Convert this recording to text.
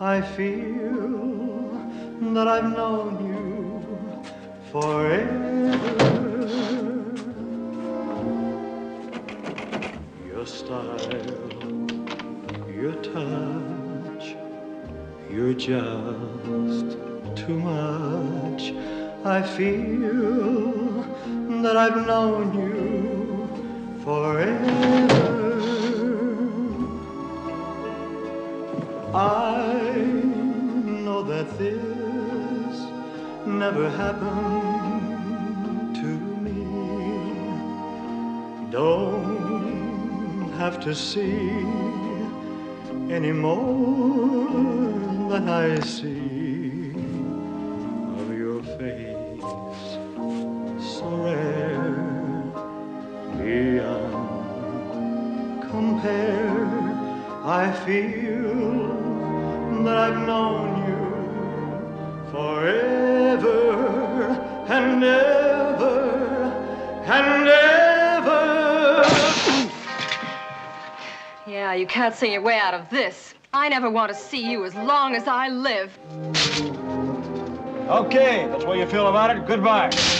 I feel that I've known you forever. Your style, your touch, you're just too much. I feel that I've known you forever. I know that this never happened to me. Don't have to see any more than I see of your face, so rare beyond compare. I feel that I've known you forever and ever and ever. Yeah, you can't sing your way out of this. I never want to see you as long as I live. Okay, that's what you feel about it. Goodbye.